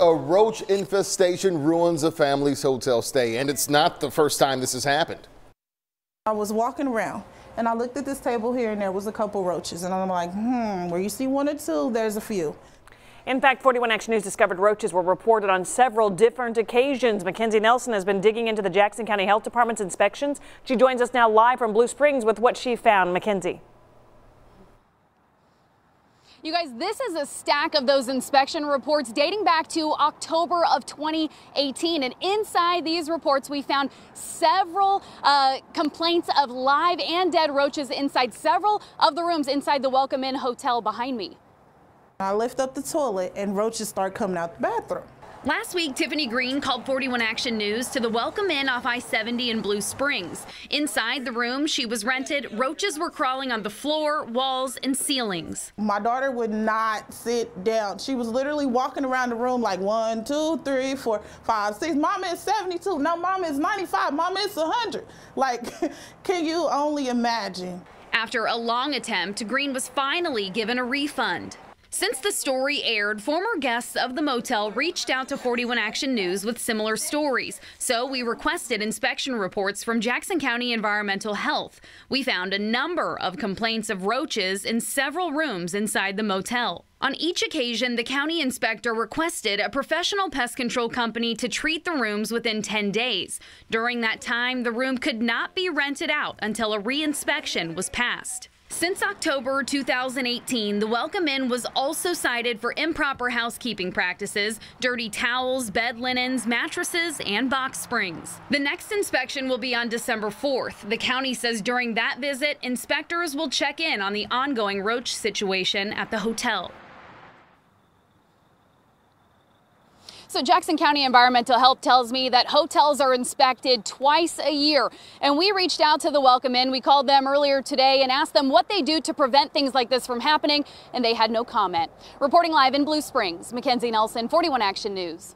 A roach infestation ruins a family's hotel stay, and it's not the first time this has happened. I was walking around and I looked at this table here and there was a couple roaches, and I'm like, where you see one or two, there's a few. In fact, 41 Action News discovered roaches were reported on several different occasions. Mackenzie Nelson has been digging into the Jackson County Health Department's inspections. She joins us now live from Blue Springs with what she found. Mackenzie. You guys, this is a stack of those inspection reports dating back to October of 2018. And inside these reports, we found several complaints of live and dead roaches inside several of the rooms inside the Welcome Inn Hotel behind me. I lift up the toilet and roaches start coming out the bathroom. Last week, Tiffany Green called 41 Action News to the Welcome Inn off I-70 in Blue Springs. Inside the room she was rented, roaches were crawling on the floor, walls, and ceilings. My daughter would not sit down. She was literally walking around the room like 1, 2, 3, 4, 5, 6. Mama is 72. No, Mama is 95. Mama is 100. Like, can you only imagine? After a long attempt, Green was finally given a refund. Since the story aired, former guests of the motel reached out to 41 Action News with similar stories, so we requested inspection reports from Jackson County Environmental Health. We found a number of complaints of roaches in several rooms inside the motel. On each occasion, the county inspector requested a professional pest control company to treat the rooms within 10 days. During that time, the room could not be rented out until a reinspection was passed. Since October 2018, the Welcome Inn was also cited for improper housekeeping practices, dirty towels, bed linens, mattresses, and box springs. The next inspection will be on December 4th. The county says during that visit, inspectors will check in on the ongoing roach situation at the hotel. So Jackson County Environmental Health tells me that hotels are inspected twice a year. And we reached out to the Welcome Inn. We called them earlier today and asked them what they do to prevent things like this from happening, and they had no comment. Reporting live in Blue Springs, Mackenzie Nelson, 41 Action News.